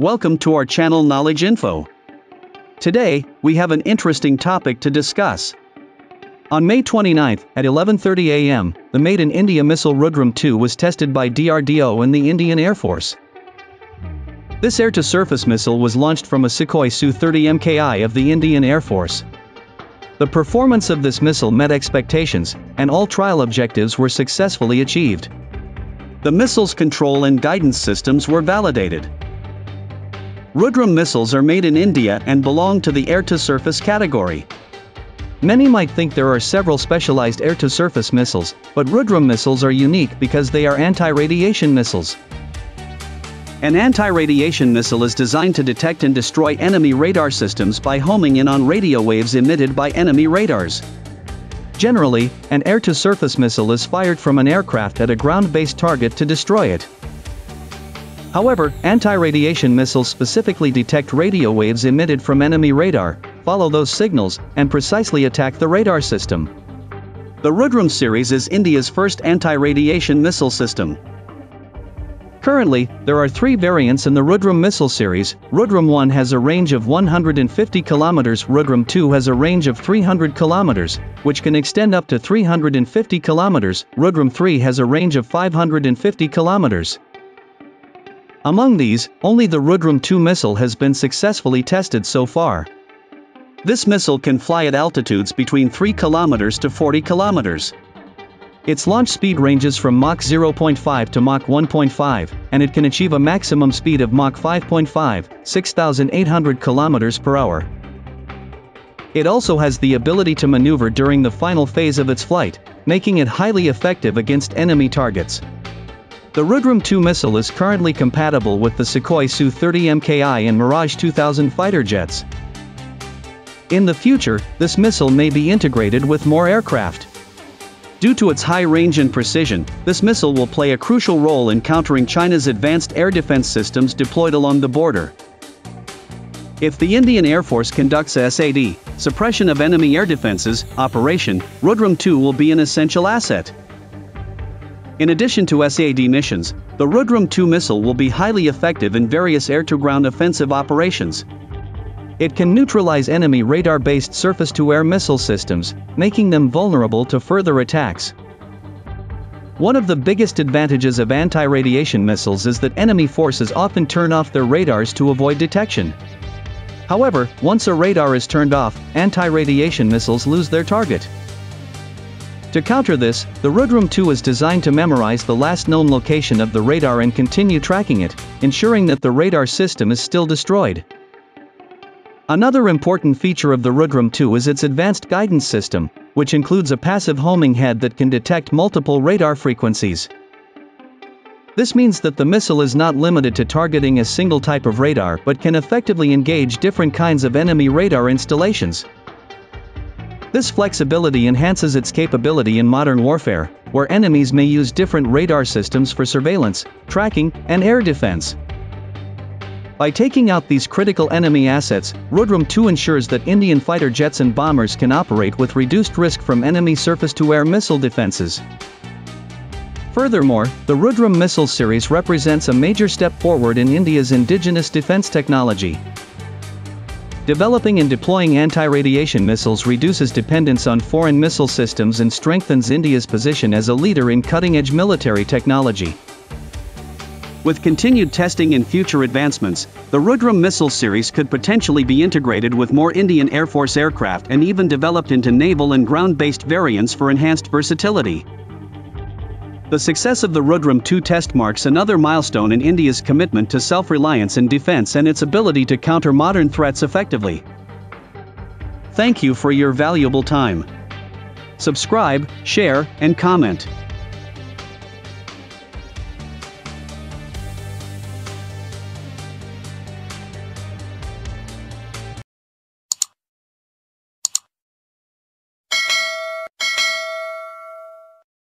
Welcome to our channel Knowledge Info. Today, we have an interesting topic to discuss. On May 29 at 11:30 a.m., the made in India missile Rudram-2 was tested by DRDO and the Indian Air Force. This air-to-surface missile was launched from a Sukhoi Su-30 MKI of the Indian Air Force. The performance of this missile met expectations, and all trial objectives were successfully achieved. The missile's control and guidance systems were validated. Rudram missiles are made in India and belong to the air-to-surface category. Many might think there are several specialized air-to-surface missiles, but Rudram missiles are unique because they are anti-radiation missiles. An anti-radiation missile is designed to detect and destroy enemy radar systems by homing in on radio waves emitted by enemy radars. Generally, an air-to-surface missile is fired from an aircraft at a ground-based target to destroy it. However, anti-radiation missiles specifically detect radio waves emitted from enemy radar, follow those signals, and precisely attack the radar system. The Rudram series is India's first anti-radiation missile system. Currently, there are three variants in the Rudram missile series. Rudram-1 has a range of 150 kilometers, Rudram-2 has a range of 300 kilometers, which can extend up to 350 kilometers, Rudram-3 has a range of 550 kilometers. Among these, only the Rudram-2 missile has been successfully tested so far. This missile can fly at altitudes between 3 kilometers to 40 kilometers. Its launch speed ranges from Mach 0.5 to Mach 1.5, and it can achieve a maximum speed of Mach 5.5, 6,800 kilometers per hour. It also has the ability to maneuver during the final phase of its flight, making it highly effective against enemy targets. The Rudram-2 missile is currently compatible with the Sukhoi Su-30 MKI and Mirage 2000 fighter jets. In the future, this missile may be integrated with more aircraft. Due to its high range and precision, this missile will play a crucial role in countering China's advanced air defense systems deployed along the border. If the Indian Air Force conducts a SEAD, Suppression of Enemy Air Defenses, operation, Rudram-2 will be an essential asset. In addition to SEAD missions, the Rudram-2 missile will be highly effective in various air-to-ground offensive operations. It can neutralize enemy radar-based surface-to-air missile systems, making them vulnerable to further attacks. One of the biggest advantages of anti-radiation missiles is that enemy forces often turn off their radars to avoid detection. However, once a radar is turned off, anti-radiation missiles lose their target. To counter this, the Rudram-2 is designed to memorize the last known location of the radar and continue tracking it, ensuring that the radar system is still destroyed. Another important feature of the Rudram-2 is its advanced guidance system, which includes a passive homing head that can detect multiple radar frequencies. This means that the missile is not limited to targeting a single type of radar but can effectively engage different kinds of enemy radar installations. This flexibility enhances its capability in modern warfare, where enemies may use different radar systems for surveillance, tracking, and air defense. By taking out these critical enemy assets, Rudram-2 ensures that Indian fighter jets and bombers can operate with reduced risk from enemy surface-to-air missile defenses. Furthermore, the Rudram missile series represents a major step forward in India's indigenous defense technology. Developing and deploying anti-radiation missiles reduces dependence on foreign missile systems and strengthens India's position as a leader in cutting-edge military technology. With continued testing and future advancements, the Rudram missile series could potentially be integrated with more Indian Air Force aircraft and even developed into naval and ground-based variants for enhanced versatility. The success of the Rudram-2 test marks another milestone in India's commitment to self-reliance in defense and its ability to counter modern threats effectively. Thank you for your valuable time. Subscribe, share, and comment.